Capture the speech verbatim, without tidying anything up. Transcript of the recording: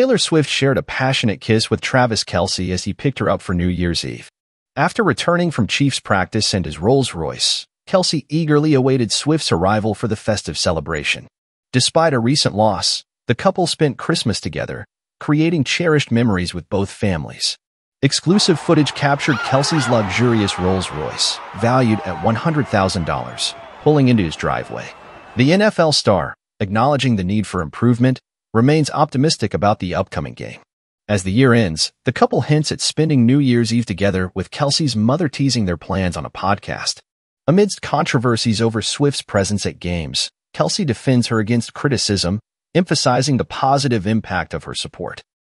Taylor Swift shared a passionate kiss with Travis Kelce as he picked her up for New Year's Eve. After returning from Chiefs practice and his Rolls-Royce, Kelce eagerly awaited Swift's arrival for the festive celebration. Despite a recent loss, the couple spent Christmas together, creating cherished memories with both families. Exclusive footage captured Kelce's luxurious Rolls-Royce, valued at one hundred thousand dollars, pulling into his driveway. The N F L star, acknowledging the need for improvement, remains optimistic about the upcoming game. As the year ends, the couple hints at spending New Year's Eve together, with Kelce's mother teasing their plans on a podcast. Amidst controversies over Swift's presence at games, Kelce defends her against criticism, emphasizing the positive impact of her support.